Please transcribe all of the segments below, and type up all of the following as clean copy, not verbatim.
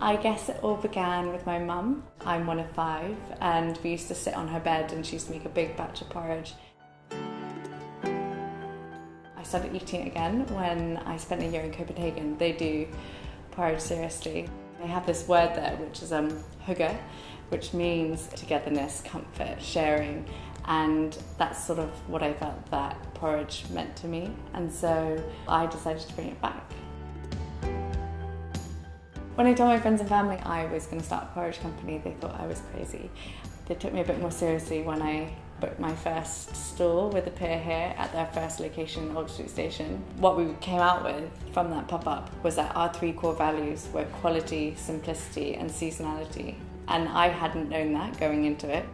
I guess it all began with my mum. I'm one of five, and we used to sit on her bed and she used to make a big batch of porridge. I started eating it again when I spent a year in Copenhagen. They do porridge seriously. They have this word there which is hygge, which means togetherness, comfort, sharing, and that's sort of what I felt that porridge meant to me, and so I decided to bring it back. When I told my friends and family I was going to start a porridge company, they thought I was crazy. They took me a bit more seriously when I booked my first stall with a peer here at their first location, Old Street Station. What we came out with from that pop-up was that our three core values were quality, simplicity and seasonality. And I hadn't known that going into it.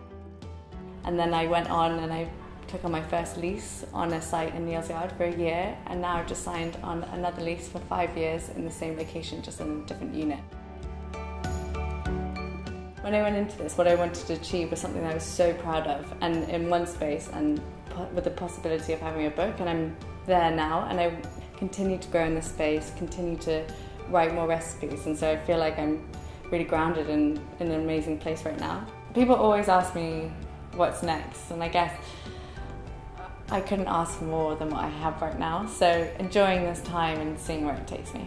And then I went on and I took on my first lease on a site in Neil's Yard for a year, and now I've just signed on another lease for 5 years in the same location, just in a different unit. When I went into this, what I wanted to achieve was something that I was so proud of, and in one space, and with the possibility of having a book, and I'm there now, and I continue to grow in this space, continue to write more recipes, and so I feel like I'm really grounded and in an amazing place right now. People always ask me what's next, and I guess I couldn't ask for more than what I have right now, so enjoying this time and seeing where it takes me.